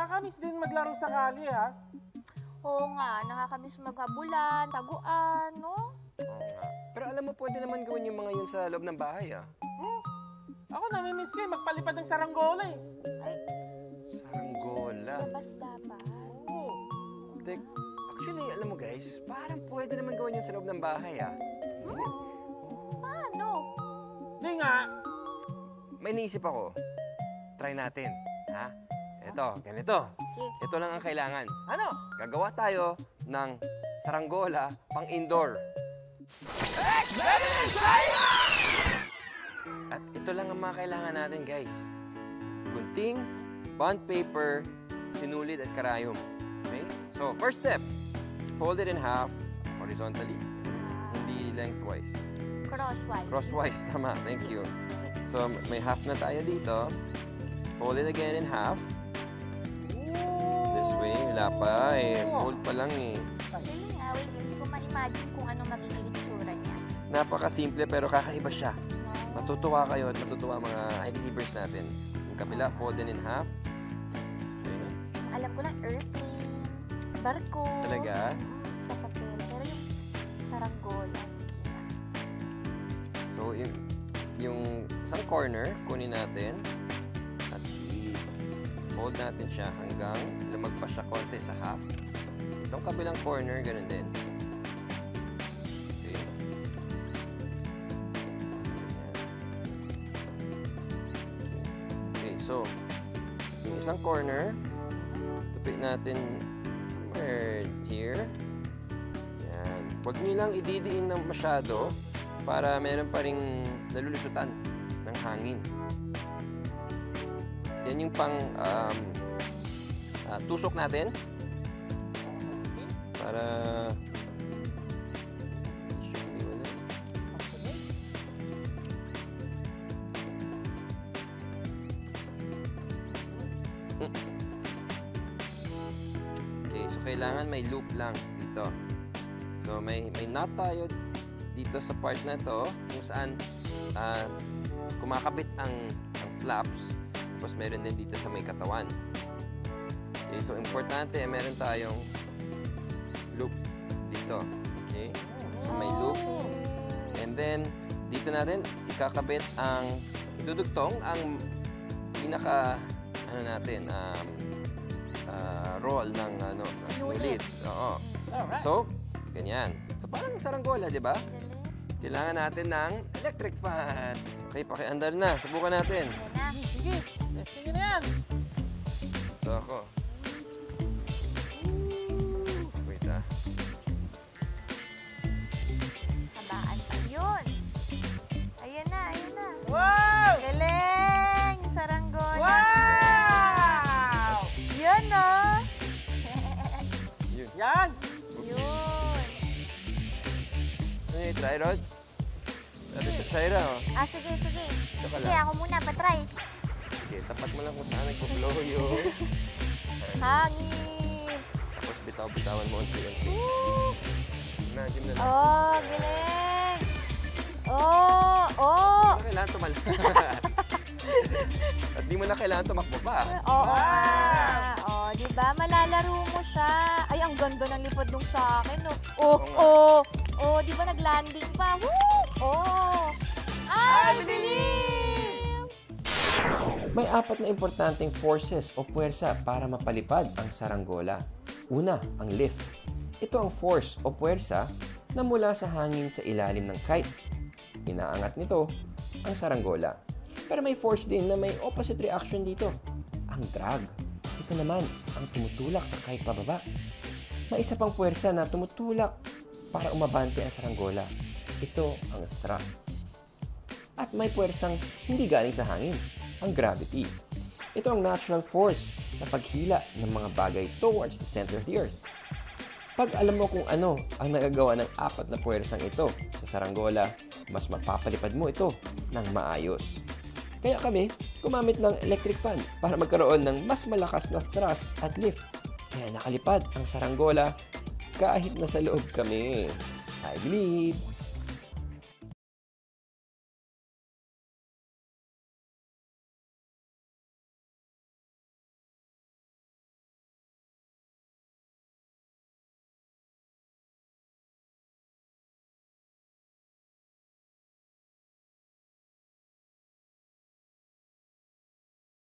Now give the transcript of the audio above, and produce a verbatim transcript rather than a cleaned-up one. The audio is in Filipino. Nakakamiss din maglaro sa kali, ha? Oo nga, nakakamiss maghabulan, taguan, no? Oo nga. Pero alam mo, pwede naman gawin yung mga yun sa loob ng bahay, ha? Hmm? Ako namimiss kayo, magpalipad ng saranggola, eh. Ay. Saranggola? Sa labas dapat. Oo. Tek, actually, alam mo guys, parang pwede naman gawin yun sa loob ng bahay, ha? Hmm? Paano? Hindi nga. May naisip ako. Try natin, ha? Ito, ganito. Ito lang ang kailangan. Ano? Gagawa tayo ng saranggola pang indoor. At ito lang ang mga kailangan natin, guys. Gunting, bond paper, sinulid at karayom. Okay? So, first step. Fold it in half horizontally. Hindi lengthwise. Crosswise. Crosswise, tama. Thank you. So, may half na tayo dito. Fold it again in half. Way, wala pa eh. Fold pa lang eh. Galing nga, wait. Hindi ko ma-imagine kung anong magiging itsura niya. Napakasimple pero kakaiba siya. Matutuwa kayo at matutuwa mga iBelievers natin. Yung kabila, fold in half. Okay. Alam ko lang, airplane, barko. Talaga? Sa papel. Pero yung saranggola, sige na. So, yung, yung isang corner, kunin natin. Fold natin siya hanggang lumagpas siya konti sa half. Itong kabilang corner, ganun din. Okay. Okay, so, yung isang corner, tupit natin somewhere here. Yan. Huwag niyo lang ididiin ng masyado para meron pa ring nalulusutan ng hangin. Yan yung pang um, uh, tusok natin para okay, so kailangan may loop lang dito. So may may knot tayo dito sa part na to kung saan uh, kumakabit ang, ang flaps. Tapos meron din dito sa may katawan. Okay, so importante, meron tayong loop dito. Okay? So may loop. And then, dito natin, ikakabit ang, idudugtong ang pinaka, ano natin, um, uh, roll ng, ano, sinulid. Oo. So, ganyan. So, parang saranggola, di ba? Kailangan natin ng electric fan. Okay, pakiandar na. Subukan natin. Sige. Sige na yan! Ito ako. Wait ah. Habaan pa yun. Ayan na, ayan na. Wow! Galing! Saranggola. Wow! Yun no? Yun. Yan! Yun. Ano yung try, Rod? Try na o. Ah, sige, sige. Sige, ako muna. Patry. Okay, tapat mo lang kung saan nagpo-blow yung hangin. Tapos bitaw-bitawan mo unti-unti. Imagine na lang. Oh, galing! Oh, oh! Hindi mo na kailangan tumalak. At di mo na kailangan tumakbo pa. Oo. Oh, di ba? Malalaro mo siya. Ay, ang ganda ng lipad nung sa akin. Oh, oh, oh. Di ba nag-landing pa? Woo! Oh! iBilib! May apat na importanteng forces o puwersa para mapalipad ang saranggola. Una, ang lift. Ito ang force o puwersa na mula sa hangin sa ilalim ng kite. Inaangat nito ang saranggola. Pero may force din na may opposite reaction dito, ang drag. Ito naman ang tumutulak sa kite pababa. May isa pang puwersa na tumutulak para umabante ang saranggola. Ito ang thrust. At may puwersang hindi galing sa hangin, ang gravity. Ito ang natural force na paghila ng mga bagay towards the center of the earth. Pag alam mo kung ano ang nagagawa ng apat na puwersang ito sa saranggola, mas mapapalipad mo ito ng maayos. Kaya kami, gumamit ng electric fan para magkaroon ng mas malakas na thrust at lift. Kaya nakalipad ang saranggola kahit nasa loob kami. iBilib!